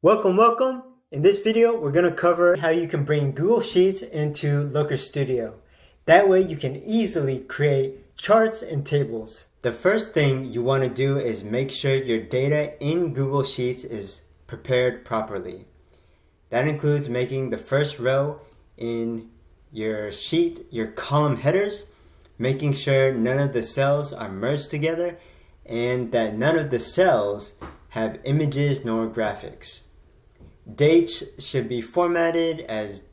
Welcome. In this video, we're going to cover how you can bring Google Sheets into Looker Studio. That way you can easily create charts and tables. The first thing you want to do is make sure your data in Google Sheets is prepared properly. That includes making the first row in your sheet, your column headers, making sure none of the cells are merged together and that none of the cells have images nor graphics. Dates should be formatted as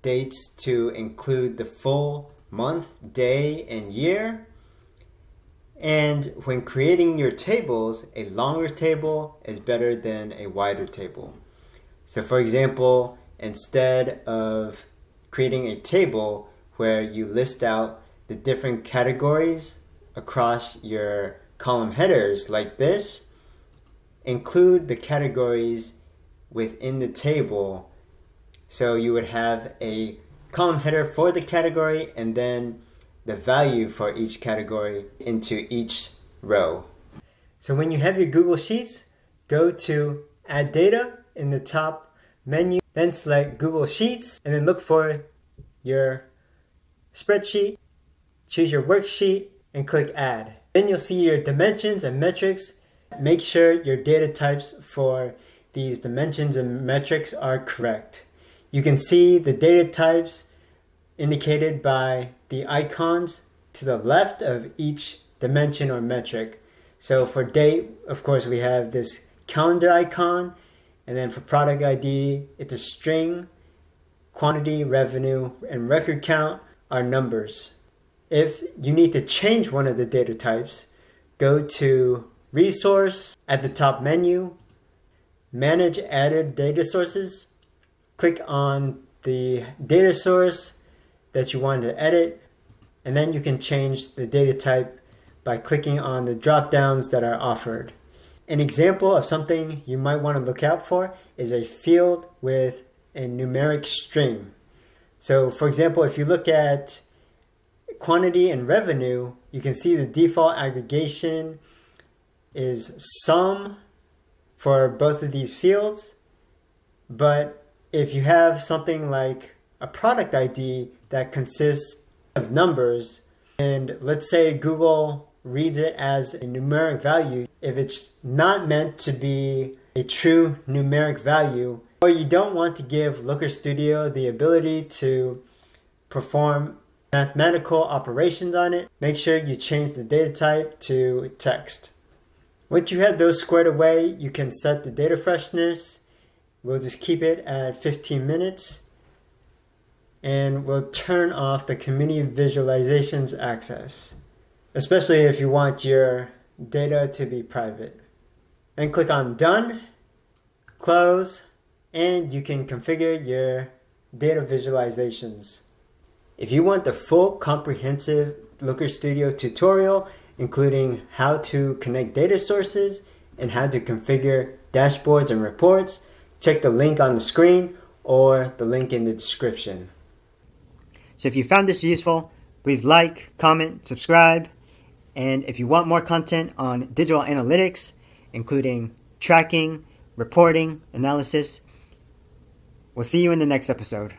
dates to include the full month, day, and year. And when creating your tables, a longer table is better than a wider table. So for example, instead of creating a table where you list out the different categories across your column headers like this, include the categories within the table, so you would have a column header for the category and then the value for each category into each row. So when you have your Google Sheets, go to Add Data in the top menu, then select Google Sheets, and then look for your spreadsheet, choose your worksheet, and click Add. Then you'll see your dimensions and metrics. Make sure your data types for these dimensions and metrics are correct. You can see the data types indicated by the icons to the left of each dimension or metric. So for date, of course, we have this calendar icon, and then for product ID, it's a string. Quantity, revenue, and record count are numbers. If you need to change one of the data types, go to Resource at the top menu, Manage Added Data Sources. Click on the data source that you want to edit, and then you can change the data type by clicking on the drop downs that are offered. An example of something you might want to look out for is a field with a numeric string. So for example, if you look at quantity and revenue, you can see the default aggregation is sum for both of these fields, but if you have something like a product ID that consists of numbers, and let's say Google reads it as a numeric value, if it's not meant to be a true numeric value, or you don't want to give Looker Studio the ability to perform mathematical operations on it, make sure you change the data type to text. Once you have those squared away, you can set the data freshness. We'll just keep it at 15 minutes. And we'll turn off the community visualizations access, especially if you want your data to be private. And click on Done, Close, and you can configure your data visualizations. If you want the full comprehensive Looker Studio tutorial, including how to connect data sources and how to configure dashboards and reports, check the link on the screen or the link in the description. So if you found this useful, please like, comment, subscribe, and if you want more content on digital analytics, including tracking, reporting, analysis, we'll see you in the next episode.